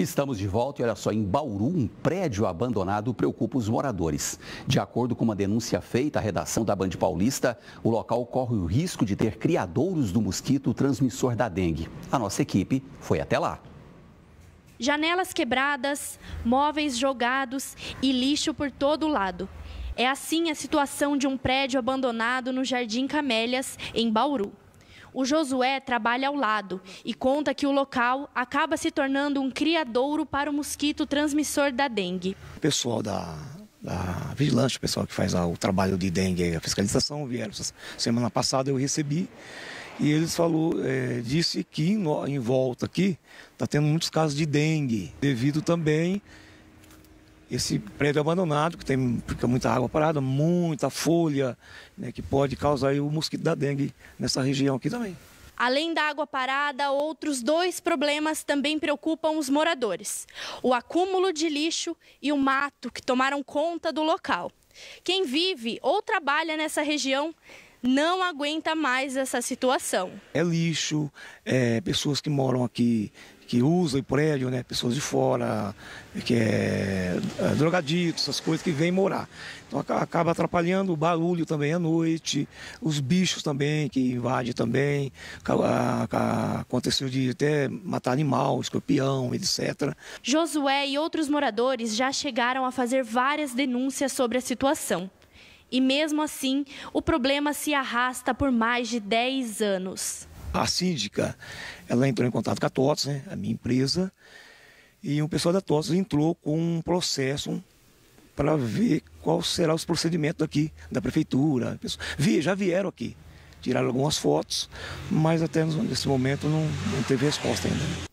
Estamos de volta e olha só, em Bauru, um prédio abandonado preocupa os moradores. De acordo com uma denúncia feita à redação da Band Paulista, o local corre o risco de ter criadouros do mosquito transmissor da dengue. A nossa equipe foi até lá. Janelas quebradas, móveis jogados e lixo por todo lado. É assim a situação de um prédio abandonado no Jardim Camélias, em Bauru. O Josué trabalha ao lado e conta que o local acaba se tornando um criadouro para o mosquito transmissor da dengue. O pessoal da vigilância, o pessoal que faz o trabalho de dengue, a fiscalização, vieram. Semana passada eu recebi e eles disse que em volta aqui está tendo muitos casos de dengue, devido também esse prédio abandonado, que fica muita água parada, muita folha, né, que pode causar o mosquito da dengue nessa região aqui também. Além da água parada, outros dois problemas também preocupam os moradores. O acúmulo de lixo e o mato, que tomaram conta do local. Quem vive ou trabalha nessa região não aguenta mais essa situação. É lixo, pessoas que moram aqui, que usam o prédio, né, pessoas de fora, que drogaditos, essas coisas que vêm morar. Então acaba atrapalhando o barulho também à noite, os bichos também, que invadem também. Aconteceu de até matar animal, escorpião, etc. Josué e outros moradores já chegaram a fazer várias denúncias sobre a situação. E mesmo assim, o problema se arrasta por mais de 10 anos. A síndica, ela entrou em contato com a Tots, né, a minha empresa, e o pessoal da Tots entrou com um processo para ver qual será os procedimentos aqui da prefeitura. Já vieram aqui, tiraram algumas fotos, mas até nesse momento não teve resposta ainda.